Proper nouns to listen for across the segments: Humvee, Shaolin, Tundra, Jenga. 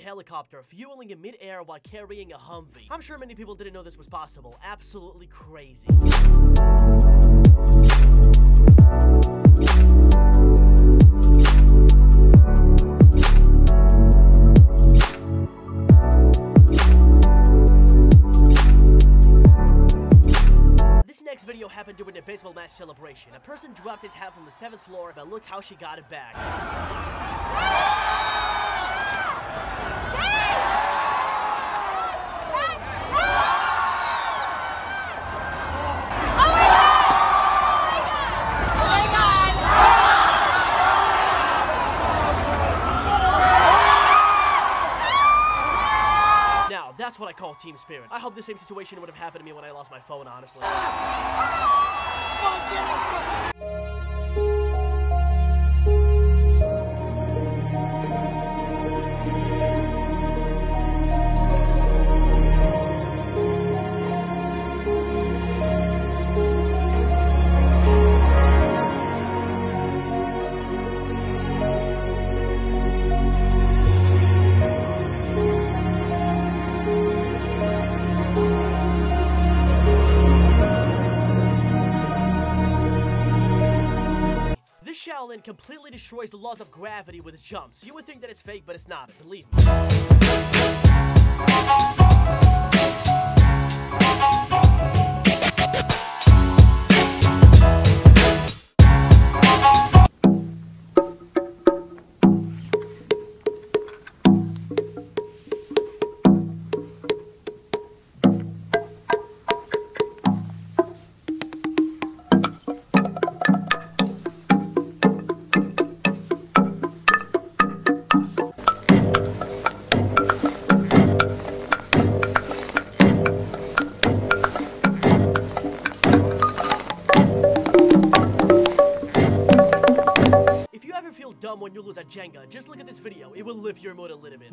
helicopter, fueling in mid-air while carrying a Humvee. I'm sure many people didn't know this was possible. Absolutely crazy. This video happened during a baseball match celebration. A person dropped his hat from the 7th floor, but look how she got it back. That's what I call team spirit. I hope the same situation would have happened to me when I lost my phone, honestly. Shaolin completely destroys the laws of gravity with jumps. You would think that it's fake, but it's not, believe me. Dumb when you lose at Jenga, just look at this video. It will lift your mood a little bit.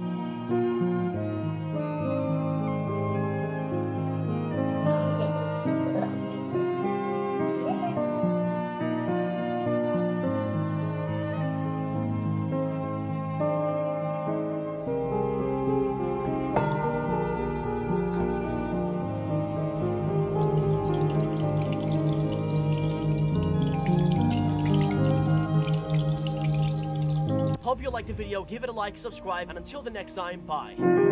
Hope you liked the video, give it a like, subscribe, and until the next time, bye.